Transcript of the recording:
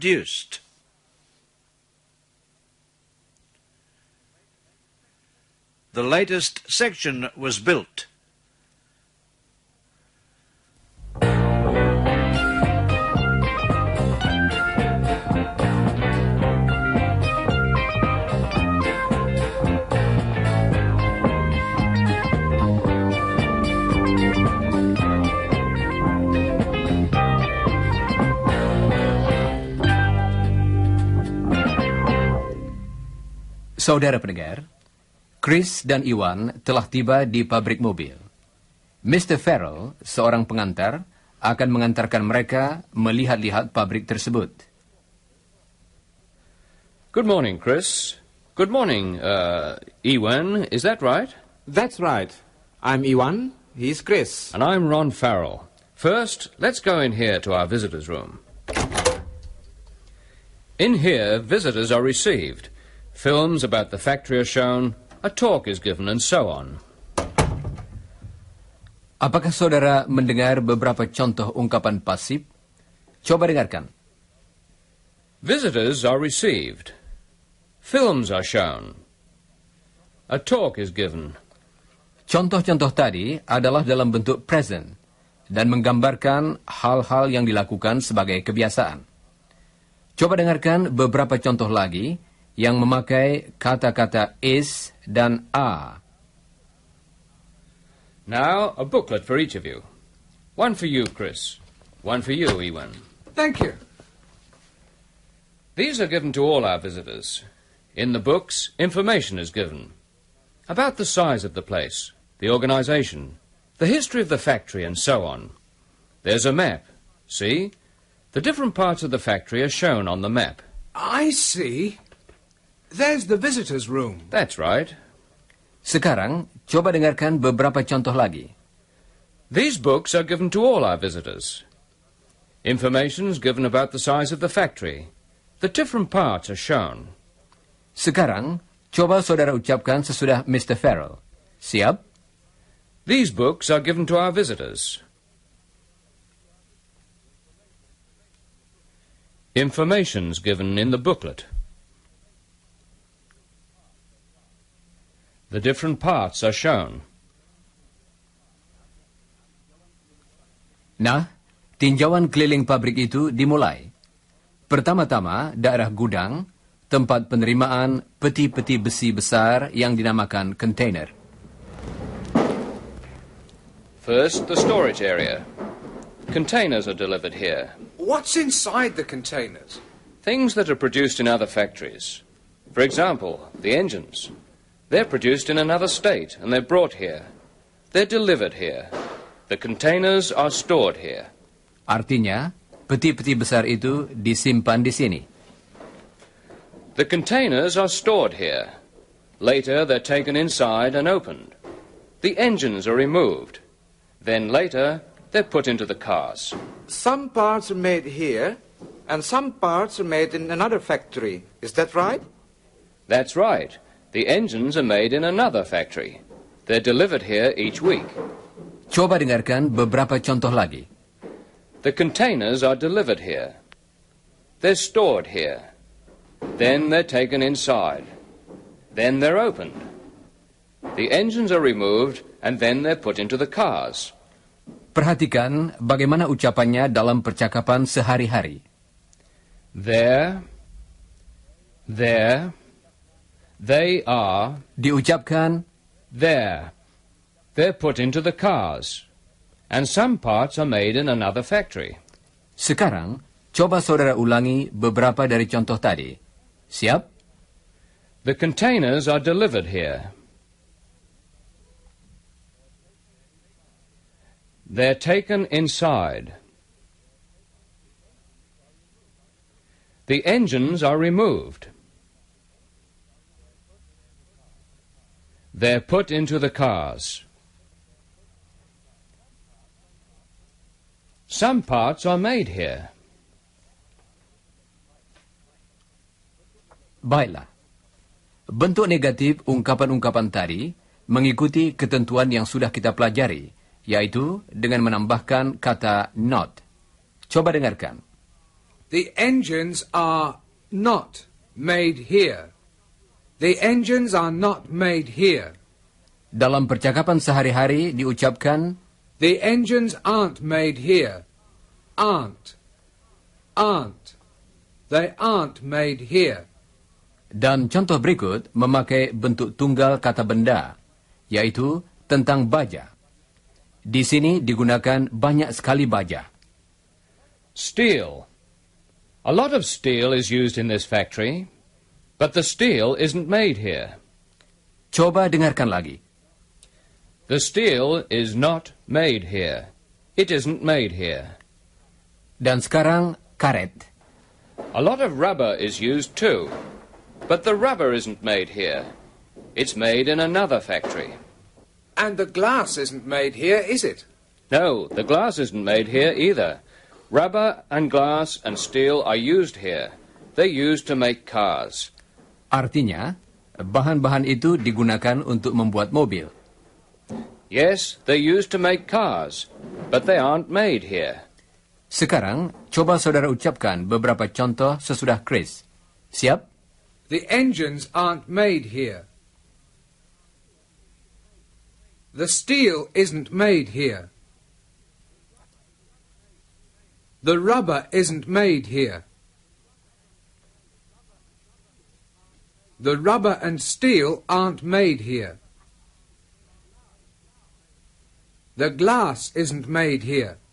reduced. The latest section was built. Saudara pendengar, Chris dan Iwan telah tiba di pabrik mobil. Mr. Farrell, seorang pengantar, akan mengantarkan mereka melihat-lihat pabrik tersebut. Good morning, Chris. Good morning, Iwan. Is that right? That's right. I'm Iwan. He's Chris. And I'm Ron Farrell. First, let's go in here to our visitors' room. In here, visitors are received. Films about the factory are shown, a talk is given, and so on. Apakah saudara mendengar beberapa contoh ungkapan pasif? Coba dengarkan. Visitors are received. Films are shown. A talk is given. Contoh-contoh tadi adalah dalam bentuk present dan menggambarkan hal-hal yang dilakukan sebagai kebiasaan. Coba dengarkan beberapa contoh lagi yang memakai kata-kata is dan are. Now, a booklet for each of you. One for you, Chris. One for you, Iwan. Thank you. These are given to all our visitors. In the books, information is given about the size of the place, the organization, the history of the factory, and so on. There's a map. See? The different parts of the factory are shown on the map. I see. There's the visitor's room. That's right. Sekarang, coba dengarkan beberapa contoh lagi. These books are given to all our visitors. Information is given about the size of the factory. The different parts are shown. Sekarang, coba saudara ucapkan sesudah Mr. Farrell. Siap? These books are given to our visitors. Information is given in the booklet. The different parts are shown. Nah, tinjauan keliling pabrik itu dimulai. Pertama-tama, daerah gudang, tempat penerimaan peti-peti besi besar yang dinamakan container. First, the storage area. Containers are delivered here. What's inside the containers? Things that are produced in other factories. For example, the engines. They're produced in another state, and they're brought here. They're delivered here. The containers are stored here. Artinya, peti-peti besar itu disimpan di sini. The containers are stored here. Later, they're taken inside and opened. The engines are removed. Then later, they're put into the cars. Some parts are made here, and some parts are made in another factory. Is that right? That's right. The engines are made in another factory. They're delivered here each week. Coba dengarkan beberapa contoh lagi. The containers are delivered here. They're stored here. Then they're taken inside. Then they're opened. The engines are removed and then they're put into the cars. Perhatikan bagaimana ucapannya dalam percakapan sehari-hari. There. They are diucapkan there. They're put into the cars. And some parts are made in another factory. Sekarang, coba saudara ulangi beberapa dari contoh tadi. Siap? The containers are delivered here. They're taken inside. The engines are removed. They're put into the cars. Some parts are made here. Baiklah. Bentuk negatif ungkapan-ungkapan tadi mengikuti ketentuan yang sudah kita pelajari, yaitu dengan menambahkan kata not. Coba dengarkan. The engines are not made here. The engines are not made here. Dalam percakapan sehari-hari diucapkan, the engines aren't made here. Aren't. Aren't. They aren't made here. Dan contoh berikut memakai bentuk tunggal kata benda, yaitu tentang baja. Di sini digunakan banyak sekali baja. Steel. A lot of steel is used in this factory, but the steel isn't made here. Coba dengarkan lagi. The steel is not made here. It isn't made here. Dan sekarang karet. A lot of rubber is used too, but the rubber isn't made here. It's made in another factory. And the glass isn't made here, is it? No, the glass isn't made here either. Rubber and glass and steel are used here. They're used to make cars. Artinya, bahan-bahan itu digunakan untuk membuat mobil. Yes, they're used to make cars, but they aren't made here. Sekarang, coba saudara ucapkan beberapa contoh sesudah Chris. Siap? The engines aren't made here. The steel isn't made here. The rubber isn't made here. The rubber and steel aren't made here. The glass isn't made here.